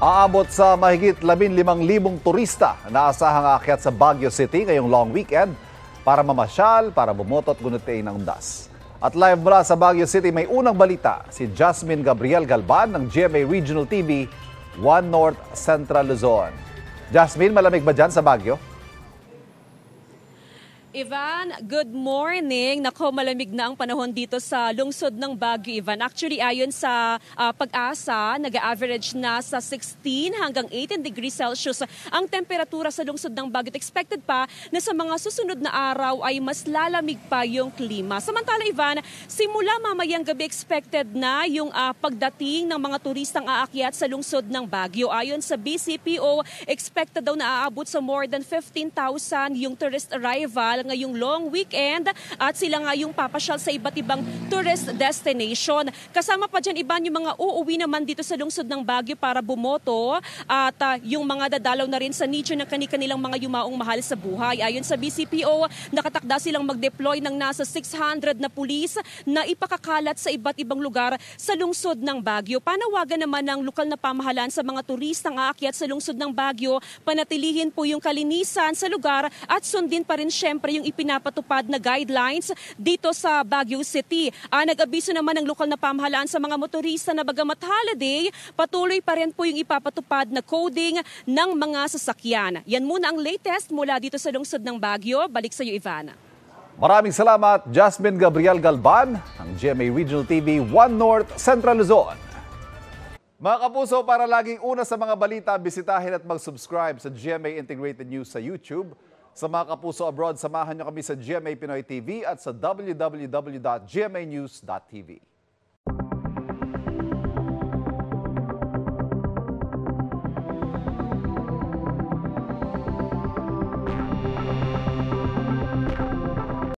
Aabot sa mahigit 15,000 turista na aasahang aakyat sa Baguio City ngayong long weekend para mamasyal, para bumoto at gunutin ang undas. At live mula sa Baguio City, may unang balita si Jasmine Gabrielle Galban ng GMA Regional TV, One North Central Luzon. Jasmine, malamig ba dyan sa Baguio? Ivan, good morning. Nako, malamig na ang panahon dito sa lungsod ng Baguio, Ivan. Actually, ayon sa pag-asa, nag-average na sa 16 hanggang 18 degrees Celsius ang temperatura sa lungsod ng Baguio. Expected pa na sa mga susunod na araw ay mas lalamig pa yung klima. Samantala, Ivan, simula mamayang gabi expected na yung pagdating ng mga turistang aakyat sa lungsod ng Baguio. Ayon sa BCPO, expected daw na aabot sa more than 15,000 yung tourist arrival ngayong long weekend, at sila nga yung papasyal sa iba't ibang tourist destination. Kasama pa dyan, Ivan, yung mga uuwi naman dito sa lungsod ng Baguio para bumoto, at yung mga dadalaw na rin sa nicho ng kanilang mga yumaong mahal sa buhay. Ayon sa BCPO, nakatakda silang mag-deploy ng nasa 600 na pulis na ipakakalat sa iba't ibang lugar sa lungsod ng Baguio. Panawagan naman ng lokal na pamahalaan sa mga turistang aakyat sa lungsod ng Baguio, panatilihin po yung kalinisan sa lugar at sundin pa rin syempre yung ipinapatupad na guidelines dito sa Baguio City. Nag-abiso naman ng lokal na pamahalaan sa mga motorista na bagamat holiday, patuloy pa rin po yung ipapatupad na coding ng mga sasakyan. Yan muna ang latest mula dito sa lungsod ng Baguio. Balik sa iyo, Ivana. Maraming salamat, Jasmine Gabrielle Galban ng GMA Regional TV, One North Central Luzon. Mga kapuso, para laging una sa mga balita, bisitahin at mag-subscribe sa GMA Integrated News sa YouTube. Sa mga kapuso abroad, samahan niyo kami sa GMA Pinoy TV at sa www.gmanews.tv.